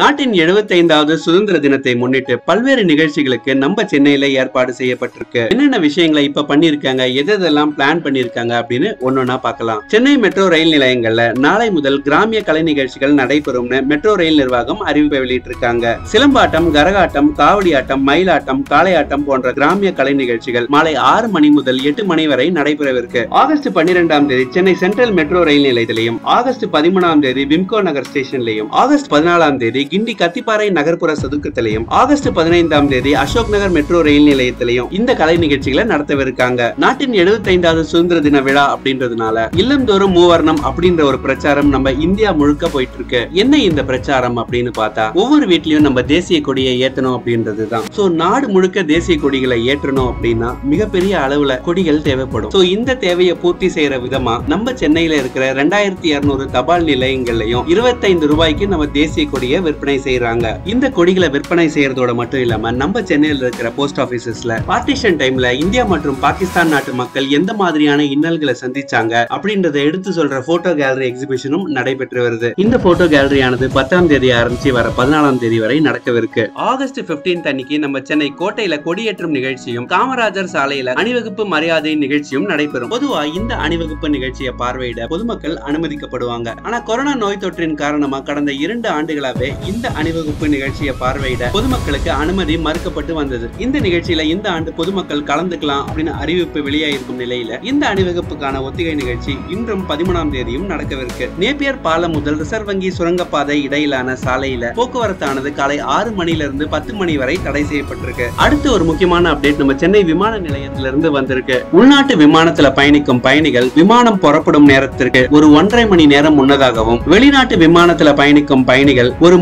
நாட்டின் 75வது சுதந்திர தினத்தை முன்னிட்டு பல்வேறு நிகழ்ச்சிகளுக்கு நம்ம சென்னையில ஏற்பாடு செய்யப்பட்டிருக்கு. என்னென்ன விஷயங்களை இப்ப பண்ணிருக்காங்க, எதெல்லாம் பிளான் பண்ணிருக்காங்க அப்படின்னு ஒன்னொன்னா பார்க்கலாம். சென்னை மெட்ரோ ரயில் நிலையங்கள்ல நாளை முதல் கிராமிய கலை நிகழ்ச்சிகள் நடைபெறும்னு மெட்ரோ ரயில் நிர்வாகம் அறிவிப்பை வெளியிட்டிருக்காங்க. சிலம்பாட்டம், கரகாட்டம், காவடியாட்டம், மயிலாட்டம், காளையாட்டம் போன்ற கிராமிய கலை நிகழ்ச்சிகள் மாலை 6 மணி முதல் 8 மணி வரை நடைபெறவிருக்கு. ஆகஸ்ட் 12ஆம் தேதி சென்னை சென்ட்ரல் மெட்ரோ ரயில் நிலையத்திலையும், ஆகஸ்ட் 13ஆம் தேதி விம்கோ நகர் ஸ்டேஷன்லையும், ஆகஸ்ட் 14ஆம் தேதி கிண்டி கத்திப்பாறை நகர்ப்புற சதுக்கத்திலையும், ஆகஸ்ட் 15ஆம் தேதி அசோக் நகர் மெட்ரோ ரயில் நிலையத்திலையும் இந்த கலை நிகழ்ச்சிகளை நடத்தவிருக்காங்க. நாட்டின் 75வது சுதந்திர தின விழா அப்படின்றதுனால இல்லந்தோறும் மூவர்ணம் அப்படின்ற ஒரு பிரச்சாரம் நம்ம இந்தியா முழுக்க போயிட்டு இருக்கு. என்ன இந்த பிரச்சாரம் அப்படின்னு பார்த்தா, ஒவ்வொரு வீட்லயும் நம்ம தேசிய கொடியை ஏற்றணும் அப்படின்றதுதான். சோ நாடு முழுக்க தேசிய கொடிகளை ஏற்றணும் அப்படின்னா மிகப்பெரிய அளவுல கொடிகள் தேவைப்படும். சோ இந்த தேவையை பூர்த்தி செய்யற விதமா நம்ம சென்னையில இருக்கிற 2200 தபால் நிலையங்கள்லயும் 25 ரூபாய்க்கு நம்ம தேசிய கொடியை விற்பனை செய்யறாங்க. இந்த கொடிகளை விற்பனை செய்யறதோட மட்டும் இல்லாம நம்ம சென்னையில் இருக்கிற போஸ்ட் ஆபீசஸ்ல பார்ட்டிஷன் டைம்ல இந்தியா மற்றும் பாகிஸ்தான் நாட்டு மக்கள் எந்த மாதிரியான இன்னல்களை சந்திச்சாங்க அப்படின்றதை எடுத்து சொல்ற போட்டோ கேலரி எக்ஸிபிஷனும் நடைபெற்று வருது. இந்த போட்டோ கேலரியானது 10ஆம் தேதி ஆரம்பிச்சு வர 14ஆம் தேதி வரை நடக்கவிருக்கு. ஆகஸ்ட் 15 அன்னைக்கு நம்ம சென்னை கோட்டையில கொடியேற்றும் நிகழ்ச்சியும், காமராஜர் சாலையில அணிவகுப்பு மரியாதை நிகழ்ச்சியும் நடைபெறும். பொதுவா இந்த அணிவகுப்பு நிகழ்ச்சியை பார்வையிட பொதுமக்கள் அனுமதிக்கப்படுவாங்க. ஆனா கொரோனா நோய் தொற்றின் காரணமா கடந்த 2 ஆண்டுகளாவே இந்த அணிவகுப்பு நிகழ்ச்சியை பார்வையிட பொதுமக்களுக்கு அனுமதி மறுக்கப்பட்டு வந்தது. இந்த நிகழ்ச்சியில இந்த ஆண்டு பொதுமக்கள் கலந்துக்கலாம் அப்படின்னு அறிவிப்பு வெளியாயிருக்கும் நிலையில இந்த அணிவகுப்புக்கான ஒத்திகை நிகழ்ச்சி இன்றும் 13ஆம் தேதியும் நடக்கவிருக்கு. நேப்பியர் பாலம் முதல் ரிசர்வ் வங்கி சுரங்கப்பாதை இடையிலான சாலையில போக்குவரத்தானது காலை 6 மணியிலிருந்து 10 மணி வரை தடை செய்யப்பட்டிருக்கு. அடுத்து ஒரு முக்கியமான அப்டேட் நம்ம சென்னை விமான நிலையத்திலிருந்து வந்திருக்கு. உள்நாட்டு விமானத்துல பயணிக்கும் பயணிகள் விமானம் புறப்படும் நேரத்திற்கு ஒரு 1.5 மணி நேரம் முன்னதாகவும், வெளிநாட்டு விமானத்துல பயணிக்கும் பயணிகள் ஒரு